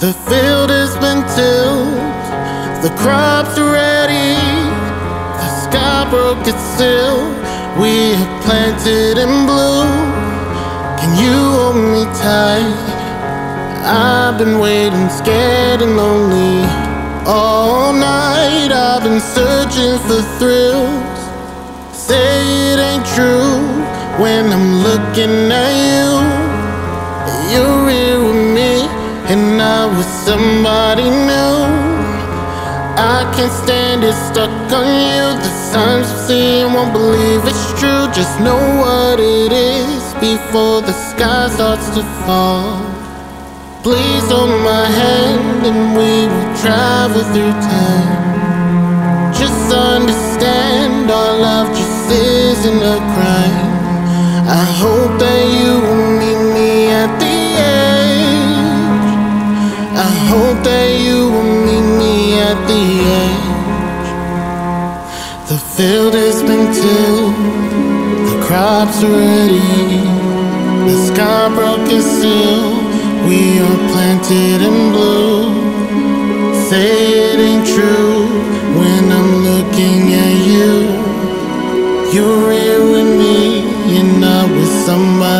The field has been tilled, the crops are ready, the sky broke its seal. We have planted in blue. Can you hold me tight? I've been waiting, scared and lonely all night. I've been searching for thrills. Say it ain't true when I'm looking at you. You're here with me and I was somebody new. I can't stand it, stuck on you. The signs I'm seeing won't believe it's true. Just know what it is before the sky starts to fall. Please hold my hand and we will travel through time. Just understand our love just isn't a crime. I hope that you will meet me at the edge. I hope that you will meet me at the edge. The field has been tilled, the crops are ready, the sky broke its seal. We are planted in blue. Say it ain't true when I'm looking at you. You're here with me and I with somebody.